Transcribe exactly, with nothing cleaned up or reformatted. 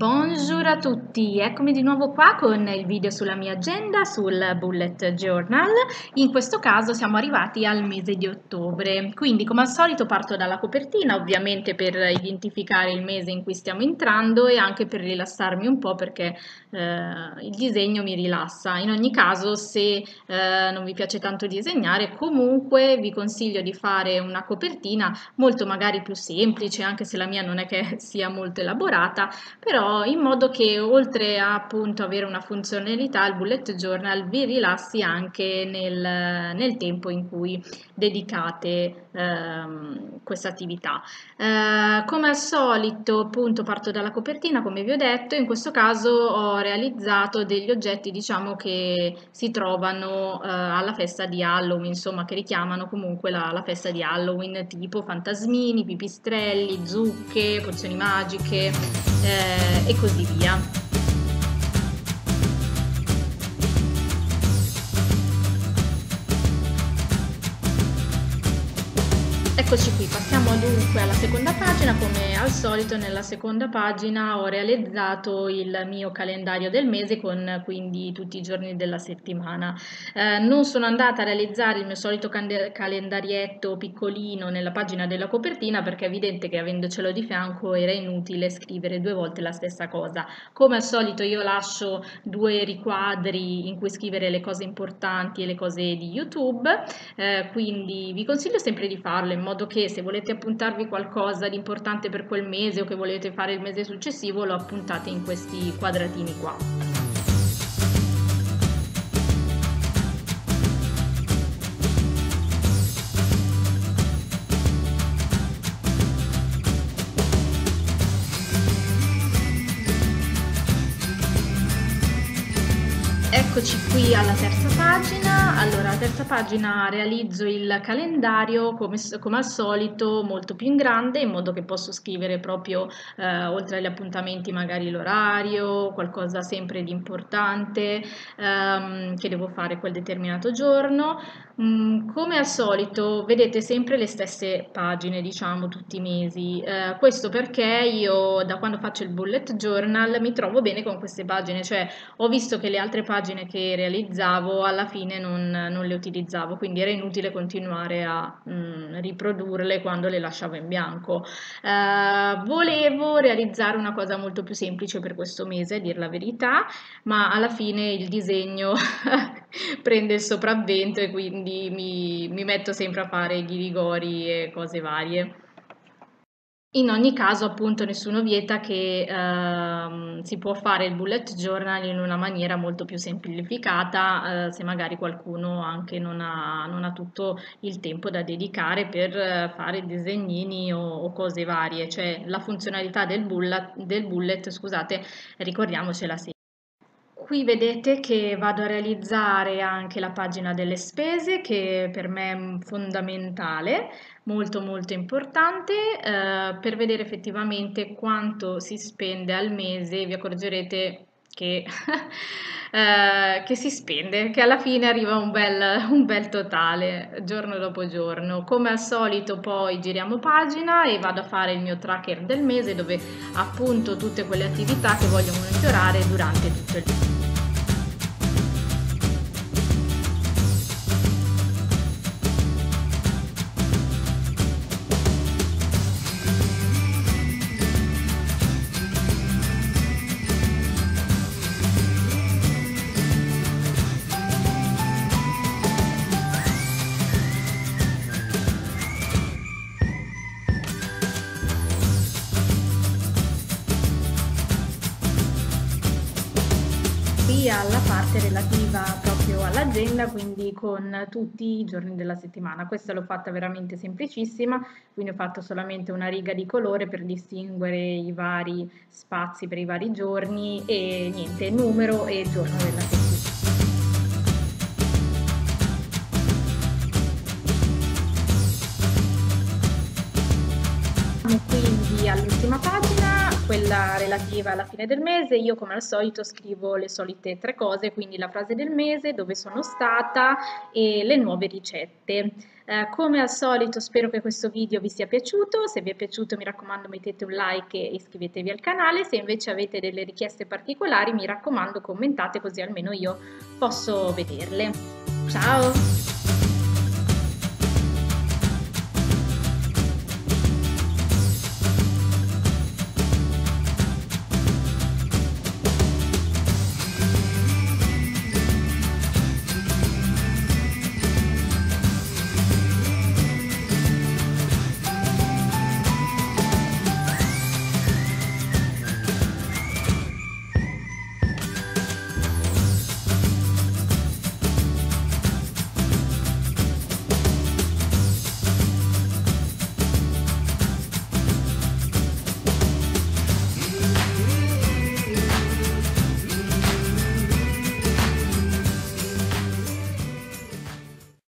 Buongiorno a tutti, eccomi di nuovo qua con il video sulla mia agenda sul Bullet Journal. In questo caso siamo arrivati al mese di ottobre, quindi come al solito parto dalla copertina, ovviamente per identificare il mese in cui stiamo entrando e anche per rilassarmi un po', perché eh, il disegno mi rilassa. In ogni caso, se eh, non vi piace tanto disegnare, comunque vi consiglio di fare una copertina molto magari più semplice, anche se la mia non è che sia molto elaborata, però in modo che, oltre a appunto avere una funzionalità, il bullet journal vi rilassi anche nel, nel tempo in cui dedicate ehm, questa attività. Eh, come al solito, appunto, parto dalla copertina, come vi ho detto. In questo caso ho realizzato degli oggetti, diciamo, che si trovano eh, alla festa di Halloween, insomma, che richiamano comunque la, la festa di Halloween, tipo fantasmini, pipistrelli, zucche, pozioni magiche eh, e così via. Eccoci qui, passiamo dunque alla seconda pagina. Come al solito, nella seconda pagina ho realizzato il mio calendario del mese con quindi tutti i giorni della settimana. Eh, non sono andata a realizzare il mio solito calendarietto piccolino nella pagina della copertina, perché è evidente che, avendocelo di fianco, era inutile scrivere due volte la stessa cosa. Come al solito io lascio due riquadri in cui scrivere le cose importanti e le cose di YouTube, eh, quindi vi consiglio sempre di farlo, in modo che, se volete appuntarvi qualcosa di importante per quel mese o che volete fare il mese successivo, lo appuntate in questi quadratini qua. Eccoci qui alla terza pagina. Allora, la terza pagina realizzo il calendario come, come al solito molto più in grande, in modo che posso scrivere proprio eh, oltre agli appuntamenti magari l'orario, qualcosa sempre di importante ehm, che devo fare quel determinato giorno. Mm, come al solito vedete sempre le stesse pagine, diciamo, tutti i mesi, eh, questo perché io, da quando faccio il bullet journal, mi trovo bene con queste pagine, cioè ho visto che le altre pagine che realizzavo alla fine non, non le utilizzavo, quindi era inutile continuare a mh, riprodurle quando le lasciavo in bianco. Eh, volevo realizzare una cosa molto più semplice per questo mese, a dir la verità, ma alla fine il disegno prende il sopravvento e quindi mi, mi metto sempre a fare ghirigori e cose varie. In ogni caso, appunto, nessuno vieta che ehm, si può fare il bullet journal in una maniera molto più semplificata, eh, se magari qualcuno anche non ha, non ha tutto il tempo da dedicare per eh, fare disegnini o, o cose varie. Cioè, la funzionalità del bullet, del bullet scusate, ricordiamocela sempre. Qui vedete che vado a realizzare anche la pagina delle spese, che per me è fondamentale, molto molto importante, eh, per vedere effettivamente quanto si spende al mese. Vi accorgerete che, eh, che si spende, che alla fine arriva un bel, un bel totale giorno dopo giorno. Come al solito poi giriamo pagina e vado a fare il mio tracker del mese, dove appunto tutte quelle attività che voglio monitorare durante tutto il mese. Alla parte relativa proprio all'agenda, quindi con tutti i giorni della settimana. Questa l'ho fatta veramente semplicissima, quindi ho fatto solamente una riga di colore per distinguere i vari spazi per i vari giorni e niente, numero e giorno della settimana. Quindi all'ultima pagina, quella quella relativa alla fine del mese, io come al solito scrivo le solite tre cose, quindi la frase del mese, dove sono stata e le nuove ricette. Eh, come al solito spero che questo video vi sia piaciuto, se vi è piaciuto mi raccomando mettete un like e iscrivetevi al canale, se invece avete delle richieste particolari mi raccomando commentate così almeno io posso vederle. Ciao!